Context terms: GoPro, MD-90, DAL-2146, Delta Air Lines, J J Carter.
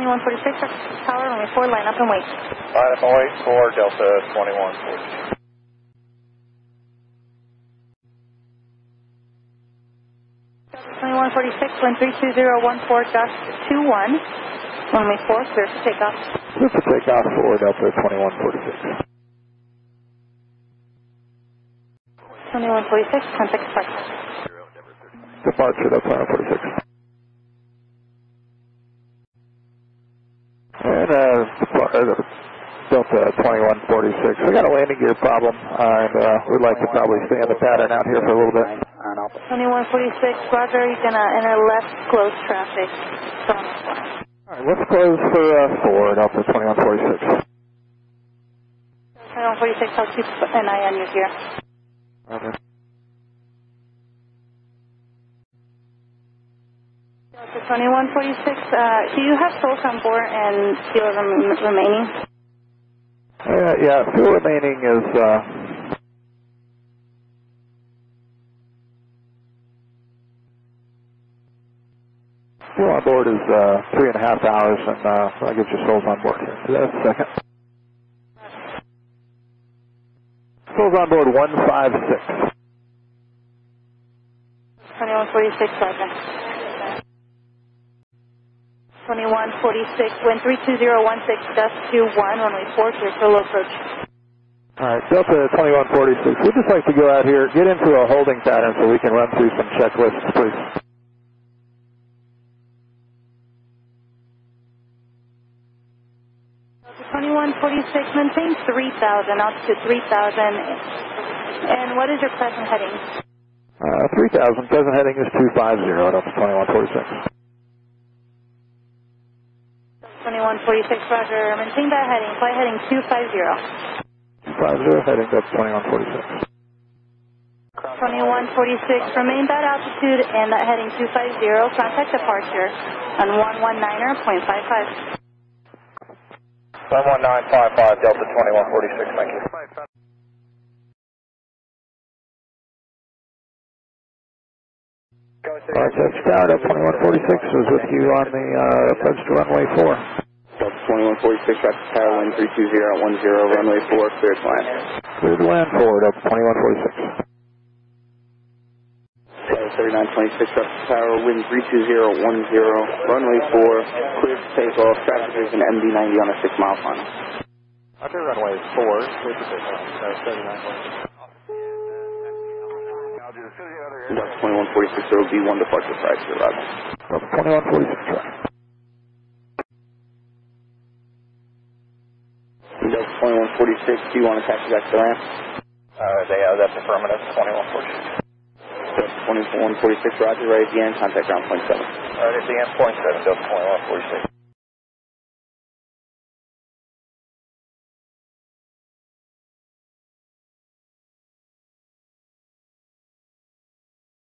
DAL-2146, tower runway 4, line up and wait. Line up and wait for Delta 2146. Delta 2146, wind 32014-21, runway 4, clear to takeoff. Clear to takeoff for Delta 2146. 2146, contact departure. Departure, Delta 2146. And Delta 2146, we got a landing gear problem, and we'd like to probably stay in the pattern out here for a little bit. 2146, Roger, you can enter left, close traffic. All right, let's close for 4, Delta 2146. 2146, I'll keep an eye on you here. Roger. So 2146, do you have souls on board and fuel remaining? Yeah, fuel remaining is... fuel on board is 3.5 hours, and I'll get your souls on board here. Just a second. Souls on board 156. 2146, Roger. 2146, wind 32016-21, runway 4, clear for low approach. All right, Delta 2146, we'd just like to go out here, get into a holding pattern so we can run through some checklists, please. Delta 2146, maintain 3000, altitude 3000, and what is your present heading? 3000, present heading is 250, Delta 2146. 2146, Roger. Maintain that heading. Flight heading 250. 250, heading up 2146. 2146, remain that altitude and that heading 250. Contact departure on 119.55. 119.55, Delta 2146. Thank you. Alright, that's Tower, Delta 2146 is with you on the approach to runway 4. Delta 2146, Roger, Tower, wind 32010, runway 4, cleared to land. Cleared to land forward, Delta 2146. Tower 3926, Roger, Tower, wind 32010, runway 4, cleared to takeoff, traffic is an MD-90 on a 6-mile final. Roger, runway 4, cleared to takeoff, Tower 3926. Delta 2146, there will be one departure prior to arrival. Delta 2146, Roger. Delta 2146, do you want to taxi back to land? That's affirmative, 2146. Delta 2146, Roger, right at the end, contact ground 0.7. Right at the end, 0.7, Delta 2146.